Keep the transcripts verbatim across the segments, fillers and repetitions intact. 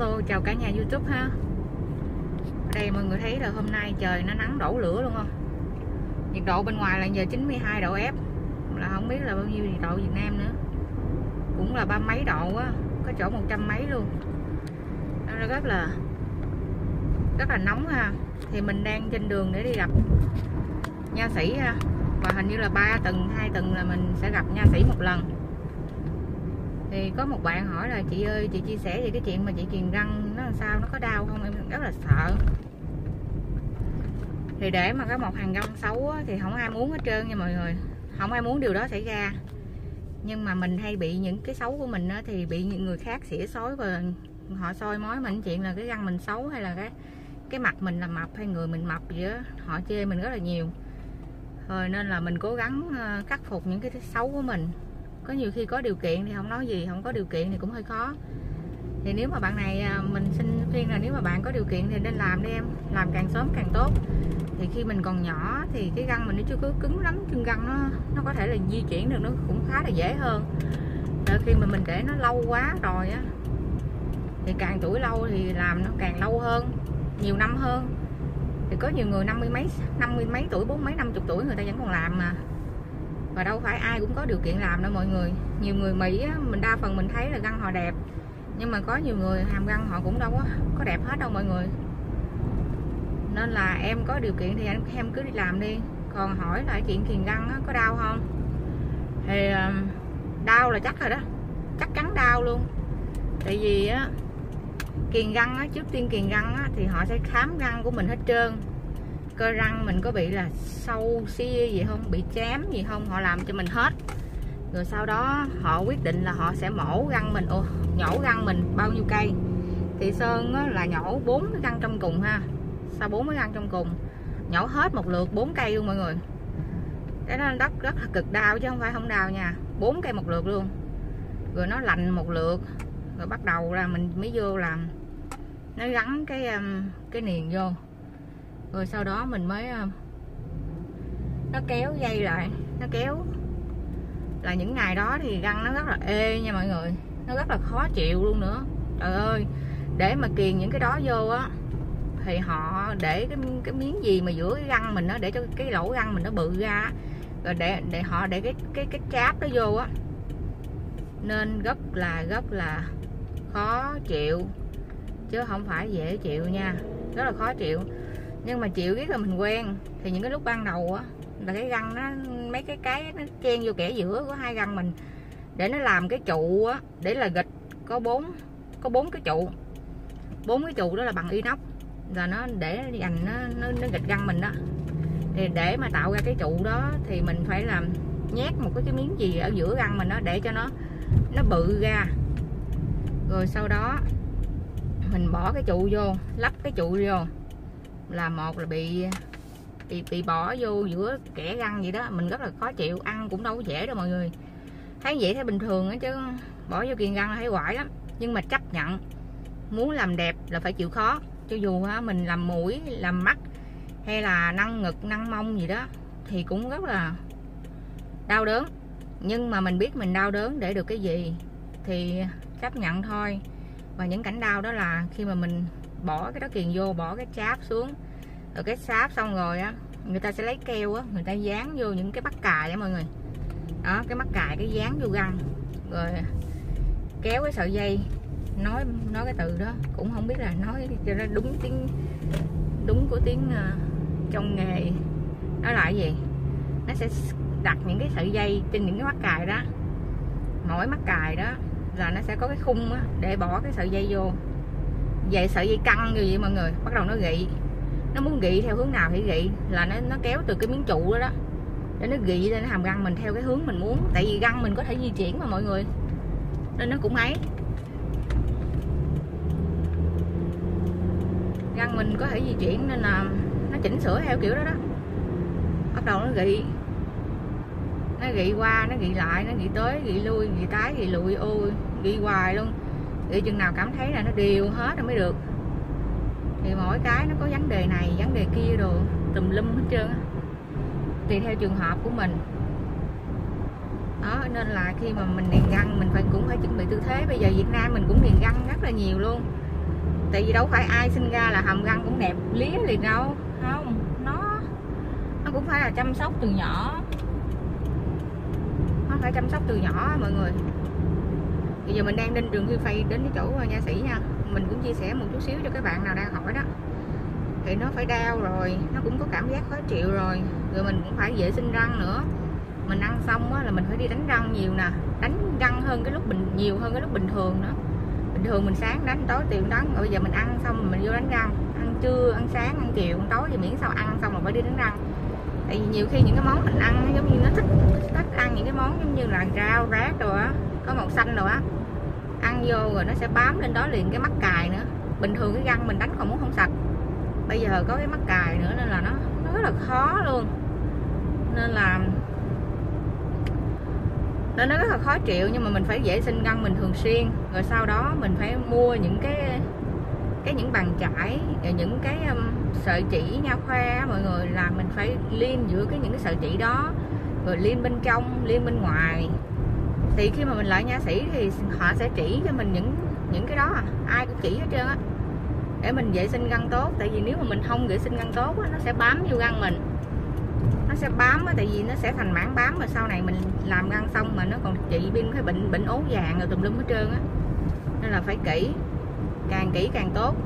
Hello, chào cả nhà YouTube ha. Ở đây mọi người thấy là hôm nay trời nó nắng đổ lửa luôn không? Nhiệt độ bên ngoài là giờ chín mươi hai độ F, là không biết là bao nhiêu nhiệt độ Việt Nam nữa. Cũng là ba mấy độ á, có chỗ một trăm mấy luôn. Nó rất là rất là nóng ha. Thì mình đang trên đường để đi gặp nha sĩ ha. Và hình như là ba tuần, hai tuần là mình sẽ gặp nha sĩ một lần. Thì có một bạn hỏi là chị ơi, chị chia sẻ về cái chuyện mà chị kiềng răng nó làm sao, nó có đau không? Em rất là sợ. Thì để mà có một hàng răng xấu á, thì không ai muốn hết trơn nha mọi người. Không ai muốn điều đó xảy ra. Nhưng mà mình hay bị những cái xấu của mình á, thì bị những người khác xỉa xói và họ soi mói mình chuyện là cái răng mình xấu, hay là cái cái mặt mình là mập, hay người mình mập gì đó. Họ chê mình rất là nhiều. Rồi nên là mình cố gắng khắc phục những cái xấu của mình. Có nhiều khi có điều kiện thì không nói gì, không có điều kiện thì cũng hơi khó. Thì nếu mà bạn này, mình xin khuyên là nếu mà bạn có điều kiện thì nên làm đi em. Làm càng sớm càng tốt. Thì khi mình còn nhỏ thì cái răng mình nó chưa có cứng lắm, chân răng nó nó có thể là di chuyển được, nó cũng khá là dễ hơn. Rồi khi mà mình để nó lâu quá rồi á, thì càng tuổi lâu thì làm nó càng lâu hơn, nhiều năm hơn. Thì có nhiều người năm mươi mấy, năm mươi mấy tuổi, bốn mấy, năm chục tuổi người ta vẫn còn làm mà. Và đâu phải ai cũng có điều kiện làm đâu mọi người. Nhiều người Mỹ á, mình đa phần mình thấy là răng họ đẹp, nhưng mà có nhiều người hàm răng họ cũng đâu có, có đẹp hết đâu mọi người. Nên là em có điều kiện thì em, em cứ đi làm đi. Còn hỏi là chuyện kiềng răng á, có đau không? Thì đau là chắc rồi đó, chắc chắn đau luôn. Tại vì á, kiềng răng á, trước tiên kiềng răng á, thì họ sẽ khám răng của mình hết trơn. Cơ răng mình có bị là sâu xia gì không, bị chém gì không, họ làm cho mình hết. Rồi sau đó họ quyết định là họ sẽ mổ răng mình, ồ, nhổ răng mình bao nhiêu cây. Thì Sơn á, là nhổ bốn cái răng trong cùng ha. Sau bốn cái răng trong cùng, nhổ hết một lượt bốn cây luôn mọi người. Cái đó rất, rất là cực đau chứ không phải không đau nha. Bốn cây một lượt luôn. Rồi nó lành một lượt, rồi bắt đầu là mình mới vô làm, nó gắn cái cái niềng vô. Rồi sau đó mình mới, nó kéo dây lại, nó kéo. Là những ngày đó thì răng nó rất là ê nha mọi người. Nó rất là khó chịu luôn nữa. Trời ơi, để mà kiềng những cái đó vô á, thì họ để cái, cái miếng gì mà giữa cái răng mình á, để cho cái lỗ răng mình nó bự ra. Rồi để, để họ để cái, cái, cái cháp đó vô á. Nên rất là rất là khó chịu, chứ không phải dễ chịu nha. Rất là khó chịu. Nhưng mà chịu biết là mình quen. Thì những cái lúc ban đầu á, là cái răng nó, mấy cái cái nó chen vô kẻ giữa của hai răng mình, để nó làm cái trụ á, để là gịch. Có bốn Có bốn cái trụ. Bốn cái trụ đó là bằng inox, là nó để dành nó, nó, nó gịch răng mình đó. Thì để mà tạo ra cái trụ đó, thì mình phải làm nhét một cái, cái miếng gì ở giữa răng mình đó, để cho nó Nó bự ra. Rồi sau đó mình bỏ cái trụ vô, lắp cái trụ vô. Là một là bị, bị bị bỏ vô giữa kẽ răng vậy đó. Mình rất là khó chịu, ăn cũng đâu có dễ đâu mọi người. Thấy vậy thấy bình thường á, chứ bỏ vô kiềng răng là thấy quải lắm. Nhưng mà chấp nhận, muốn làm đẹp là phải chịu khó. Cho dù ha, mình làm mũi, làm mắt, hay là nâng ngực, nâng mông gì đó, thì cũng rất là đau đớn. Nhưng mà mình biết mình đau đớn để được cái gì, thì chấp nhận thôi. Và những cảnh đau đó là khi mà mình bỏ cái đó kiềng vô, bỏ cái cháp xuống, rồi cái sáp xong rồi á, người ta sẽ lấy keo á, người ta dán vô những cái bắt cài á mọi người. Đó, cái bắt cài cái dán vô răng, rồi kéo cái sợi dây, nói nói cái từ đó cũng không biết là nói cho nó đúng tiếng, đúng của tiếng uh, trong nghề nó lại gì. Nó sẽ đặt những cái sợi dây trên những cái bắt cài đó. Mỗi bắt cài đó là nó sẽ có cái khung á, để bỏ cái sợi dây vô. Vậy sợi dây căng như vậy mọi người, bắt đầu nó gị. Nó muốn gị theo hướng nào thì gị, là nó nó kéo từ cái miếng trụ đó đó, để nó gị lên hàm răng mình theo cái hướng mình muốn. Tại vì răng mình có thể di chuyển mà mọi người, nên nó cũng ấy. Răng mình có thể di chuyển nên là nó chỉnh sửa theo kiểu đó đó. Bắt đầu nó gị, nó gị qua, nó gị lại, nó gị tới, gị lui, gị tái, gị lụi, ôi gị hoài luôn. Để chừng nào cảm thấy là nó đều hết rồi mới được. Thì mỗi cái nó có vấn đề này, vấn đề kia đồ, tùm lum hết trơn. Tùy theo trường hợp của mình. Đó, nên là khi mà mình niềng răng, mình phải cũng phải chuẩn bị tư thế. Bây giờ Việt Nam mình cũng niềng răng rất là nhiều luôn. tại vì đâu phải ai sinh ra là hàm răng cũng đẹp lía liền đâu, không, nó nó cũng phải là chăm sóc từ nhỏ, nó phải chăm sóc từ nhỏ mọi người. Bây giờ mình đang lên đường Quy Phi đến cái chỗ nha sĩ nha, mình cũng chia sẻ một chút xíu cho các bạn nào đang hỏi đó. Thì nó phải đau rồi, nó cũng có cảm giác khó chịu rồi, rồi mình cũng phải vệ sinh răng nữa. Mình ăn xong á là mình phải đi đánh răng nhiều nè, đánh răng hơn cái lúc bình nhiều hơn cái lúc bình thường nữa. Bình thường mình sáng đánh tối chiều đánh, bây giờ mình ăn xong mình vô đánh răng, ăn trưa ăn sáng ăn chiều ăn tối, thì miễn sao ăn xong là phải đi đánh răng. Tại vì nhiều khi những cái món mình ăn giống như nó thích thích ăn những cái món giống như là rau rác rồi á, có màu xanh rồi á, ăn vô rồi nó sẽ bám lên đó liền, cái mắc cài nữa. Bình thường cái răng mình đánh còn muốn không sạch, bây giờ có cái mắc cài nữa nên là nó, nó rất là khó luôn, nên là nên nó rất là khó chịu. Nhưng mà mình phải vệ sinh răng mình thường xuyên, rồi sau đó mình phải mua những cái cái những bàn chải, những cái um, sợi chỉ nha khoa mọi người, là mình phải liên giữa cái những cái sợi chỉ đó, rồi liên bên trong liên bên ngoài. Thì khi mà mình lại nha sĩ thì họ sẽ chỉ cho mình những những cái đó, à ai cũng chỉ hết trơn á, để mình vệ sinh răng tốt. Tại vì nếu mà mình không vệ sinh răng tốt á, nó sẽ bám vô răng mình, nó sẽ bám á, tại vì nó sẽ thành mảng bám, mà sau này mình làm răng xong mà nó còn trị viêm cái bệnh bệnh ố vàng rồi tùm lum hết trơn á. Nên là phải kỹ, càng kỹ càng tốt.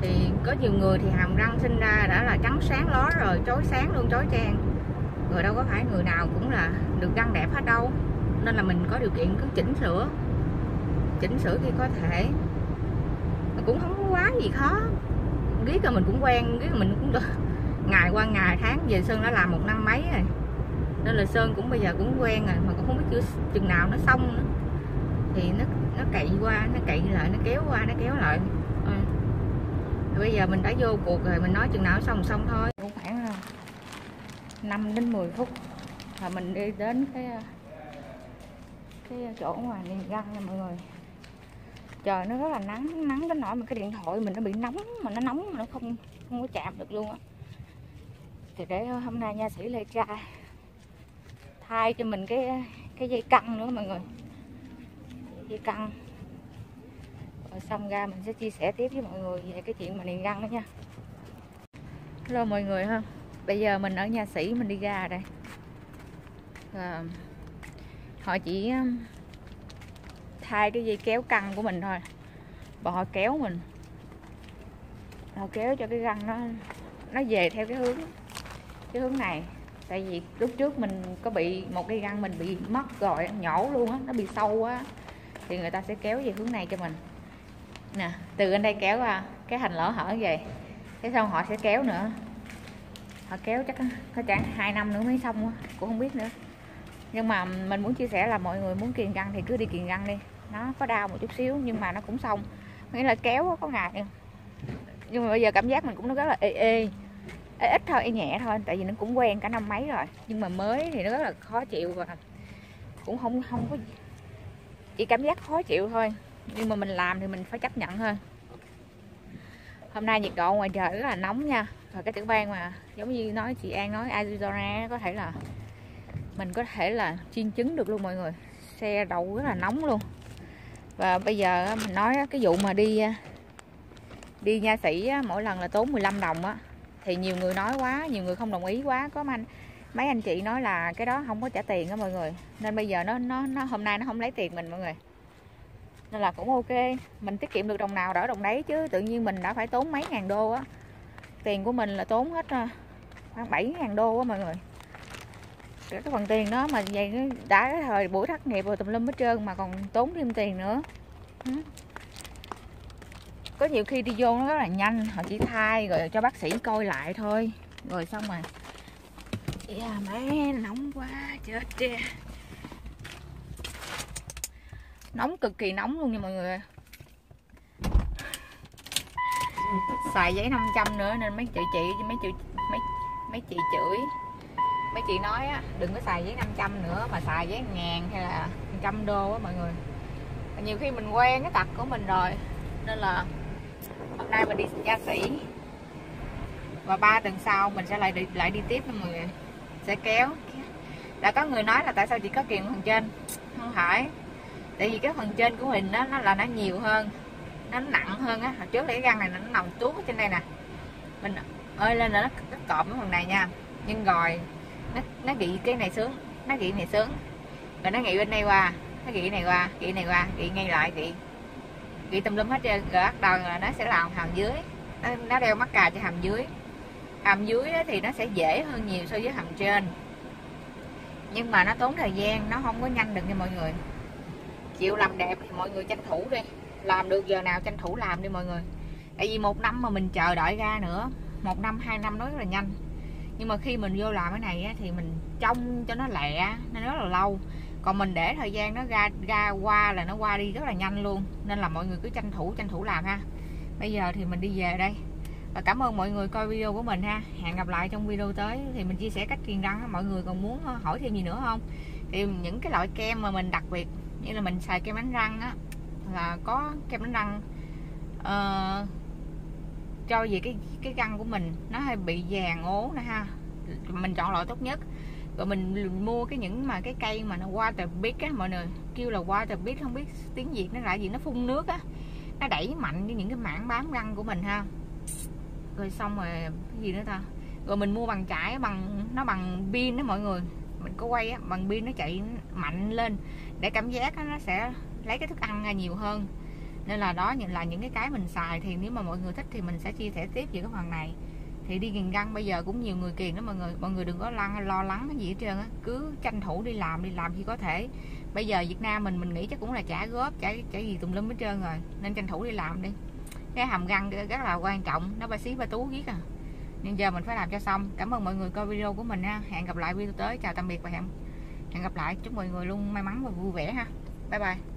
Thì có nhiều người thì hàm răng sinh ra đã là trắng sáng ló rồi, chói sáng luôn, chói chang rồi, đâu có phải người nào cũng là được răng đẹp hết đâu. Nên là mình có điều kiện cứ chỉnh sửa, chỉnh sửa khi có thể, cũng không quá gì khó. Riết rồi mình cũng quen, riết rồi mình cũng được, ngày qua ngày tháng về. Sơn đã làm một năm mấy rồi nên là Sơn cũng bây giờ cũng quen rồi, mà cũng không biết chưa chừng nào nó xong nữa. Thì nó nó cậy qua nó cậy lại, nó kéo qua nó kéo lại. Ừ. Bây giờ mình đã vô cuộc rồi, mình nói chừng nào xong xong thôi. Cũng khoảng năm đến mười phút là mình đi đến cái cái chỗ ngoài Niềng Răng nha mọi người. Trời nó rất là nắng, nắng đến nỗi mà cái điện thoại mình nó bị nóng, mà nó nóng mà nó không không có chạm được luôn á. Thì để hôm nay nha sĩ Lê Tra thay cho mình cái cái dây căng nữa mọi người, dây căng. Rồi xong ra mình sẽ chia sẻ tiếp với mọi người về cái chuyện mà Niềng Răng đó nha. Hello mọi người ha. Bây giờ mình ở nha sĩ, mình đi ra đây. À, họ chỉ thay cái dây kéo căng của mình thôi, và họ kéo mình, họ kéo cho cái răng nó nó về theo cái hướng cái hướng này. Tại vì lúc trước mình có bị một cái răng mình bị mất rồi, nhổ luôn á, nó bị sâu quá, thì người ta sẽ kéo về hướng này cho mình nè, từ bên đây kéo ra cái thành lỗ hở về, thế xong họ sẽ kéo nữa, họ kéo chắc có chẳng hai năm nữa mới xong, cũng không biết nữa. Nhưng mà mình muốn chia sẻ là mọi người muốn kiền răng thì cứ đi kiền răng đi, nó có đau một chút xíu nhưng mà nó cũng xong, nghĩa là kéo có ngại. Nhưng mà bây giờ cảm giác mình cũng nó rất là ê ê, ê ít thôi, ê nhẹ thôi, tại vì nó cũng quen cả năm mấy rồi. Nhưng mà mới thì nó rất là khó chịu, và cũng không không có, chỉ cảm giác khó chịu thôi. Nhưng mà mình làm thì mình phải chấp nhận thôi. Hôm nay nhiệt độ ngoài trời rất là nóng nha, và cái tiểu bang mà giống như nói chị An nói Arizona, có thể là mình có thể là chiên trứng được luôn mọi người, xe đậu rất là nóng luôn. Và bây giờ mình nói cái vụ mà đi đi nha sĩ mỗi lần là tốn mười lăm đồng á, thì nhiều người nói quá, nhiều người không đồng ý quá, có anh mấy anh chị nói là cái đó không có trả tiền á mọi người, nên bây giờ nó nó nó hôm nay nó không lấy tiền mình mọi người, nên là cũng ok, mình tiết kiệm được đồng nào đỡ đồng đấy. Chứ tự nhiên mình đã phải tốn mấy ngàn đô á, tiền của mình là tốn hết khoảng bảy ngàn đô á mọi người, cái phần tiền đó mà vậy đã cái thời buổi thất nghiệp rồi tùm lum hết trơn, mà còn tốn thêm tiền nữa. Có nhiều khi đi vô nó rất là nhanh, họ chỉ thay rồi cho bác sĩ coi lại thôi, rồi xong mà yeah, mẹ nóng quá chết tre, nóng cực kỳ nóng luôn nha mọi người. Xài giấy năm trăm nữa nên mấy chị chị mấy chị mấy mấy chị chửi, mấy chị nói á, đừng có xài giấy năm trăm nữa mà xài giấy ngàn hay là trăm đô á mọi người. Nhiều khi mình quen cái tật của mình rồi, nên là hôm nay mình đi nha sĩ, và ba tuần sau mình sẽ lại đi, lại đi tiếp mọi người, sẽ kéo. Đã có người nói là tại sao chỉ có kiềng phần trên, không phải, tại vì cái phần trên của mình đó, nó là nó nhiều hơn, nó nó nặng hơn á. Hồi trước thì cái răng này nó nằm tuốt ở trên đây nè, mình ơi lên là nó, nó cộm cái phần này nha, nhưng rồi nó, nó gị cái này sướng, nó gị này sướng rồi nó gị bên đây qua, nó gị này qua, gị này qua, gị ngay lại, gị gị tùm lum hết trơn. Rồi bắt đầu là nó sẽ làm hàm dưới, nó, nó đeo mắt cà cho hàm dưới. Hàm dưới thì nó sẽ dễ hơn nhiều so với hàm trên, nhưng mà nó tốn thời gian, nó không có nhanh được nha mọi người. Chịu làm đẹp thì mọi người tranh thủ đi, làm được giờ nào tranh thủ làm đi mọi người. Tại vì một năm mà mình chờ đợi ra nữa, một năm hai năm nó rất là nhanh, nhưng mà khi mình vô làm cái này á, thì mình trông cho nó lẹ nên rất là lâu. Còn mình để thời gian nó ra ra qua là nó qua đi rất là nhanh luôn, nên là mọi người cứ tranh thủ tranh thủ làm ha. Bây giờ thì mình đi về đây, và cảm ơn mọi người coi video của mình ha. Hẹn gặp lại trong video tới, thì mình chia sẻ cách kiêng răng. Mọi người còn muốn hỏi thêm gì nữa không, thì những cái loại kem mà mình đặc biệt như là mình xài kem đánh răng á, là có kem đánh răng uh, cho về cái cái răng của mình nó hơi bị vàng ố nữa ha, mình chọn loại tốt nhất. Rồi mình mua cái những mà cái cây mà nó water bead á, mọi người kêu là water bead, không biết tiếng Việt nó là gì, nó phun nước á, nó đẩy mạnh với những cái mảng bám răng của mình ha. Rồi xong rồi cái gì nữa ta, rồi mình mua bằng chải, bằng nó bằng pin đó mọi người, mình có quay á, bằng pin nó chạy mạnh lên để cảm giác á, nó sẽ lấy cái thức ăn ra nhiều hơn. Nên là đó là những cái cái mình xài, thì nếu mà mọi người thích thì mình sẽ chia sẻ tiếp về cái phần này. Thì đi kiêng răng bây giờ cũng nhiều người kiêng đó mọi người, mọi người đừng có lăn lo lắng cái gì hết trơn á, cứ tranh thủ đi làm đi làm khi có thể. Bây giờ Việt Nam mình mình nghĩ chắc cũng là trả góp, trả trả gì tùm lum hết trơn rồi, nên tranh thủ đi làm đi. Cái hàm răng rất là quan trọng, nó ba xí ba tú giết à, nhưng giờ mình phải làm cho xong. Cảm ơn mọi người coi video của mình ha. Hẹn gặp lại video tới, chào tạm biệt và hẹn hẹn gặp lại. Chúc mọi người luôn may mắn và vui vẻ ha. Bye bye.